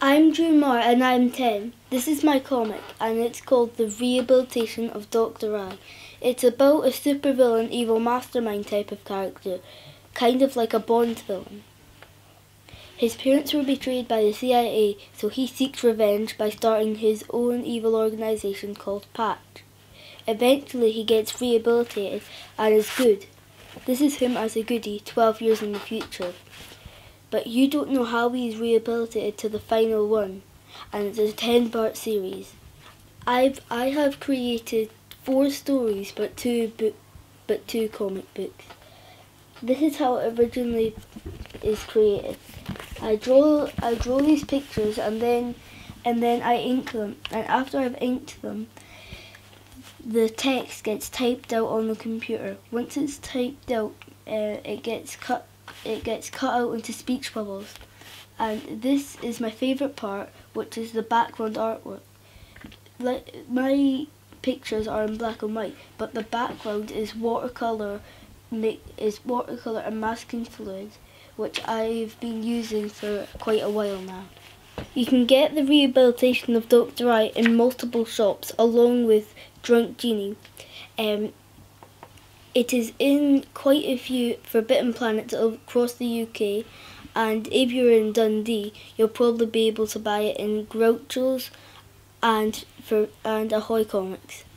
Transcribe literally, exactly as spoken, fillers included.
I'm Drew Marr and I'm ten. This is my comic and it's called The Rehabilitation of Doctor Rang. It's about a supervillain, evil mastermind type of character, kind of like a Bond villain. His parents were betrayed by the C I A, so he seeks revenge by starting his own evil organisation called Patch. Eventually he gets rehabilitated and is good. This is him as a goodie twelve years in the future. But you don't know how he's rehabilitated to the final one, and it's a ten part series. I've I have created four stories, but two book, but two comic books. This is how it originally is created. I draw I draw these pictures and then and then I ink them, and after I've inked them, the text gets typed out on the computer. Once it's typed out, uh, it gets cut. It gets cut out into speech bubbles, and this is my favourite part, which is the background artwork. Like, my pictures are in black and white, but the background is watercolour is watercolour and masking fluid, which I've been using for quite a while now. You can get The Rehabilitation of Doctor Rang in multiple shops, along with Drunk Genie. Um, It is in quite a few Forbidden Planets across the U K, and if you're in Dundee, you'll probably be able to buy it in Grouchos and for and Ahoy Comics.